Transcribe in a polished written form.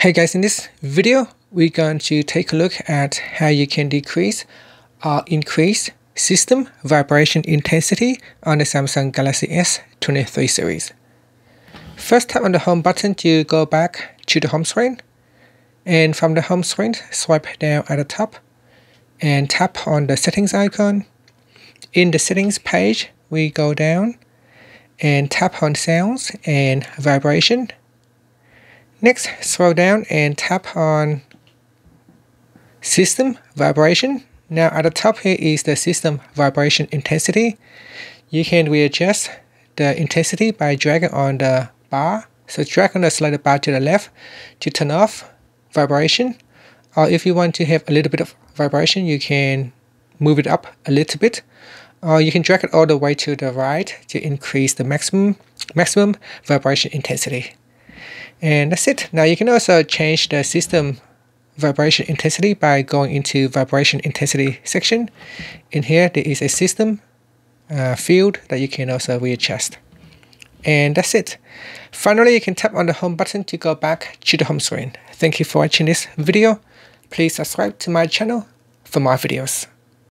Hey guys, in this video, we're going to take a look at how you can decrease or increase system vibration intensity on the Samsung Galaxy S23 series. First, tap on the home button to go back to the home screen. And from the home screen, swipe down at the top and tap on the settings icon. In the settings page, we go down and tap on sounds and vibration. Next, scroll down and tap on System Vibration. Now at the top here is the System Vibration Intensity. You can readjust the intensity by dragging on the bar. So drag on the slider bar to the left to turn off vibration. Or if you want to have a little bit of vibration, you can move it up a little bit. Or you can drag it all the way to the right to increase the maximum vibration intensity. And that's it. Now you can also change the system vibration intensity by going into vibration intensity section. In here, there is a system field that you can also readjust. And that's it. Finally, you can tap on the home button to go back to the home screen. Thank you for watching this video. Please subscribe to my channel for more videos.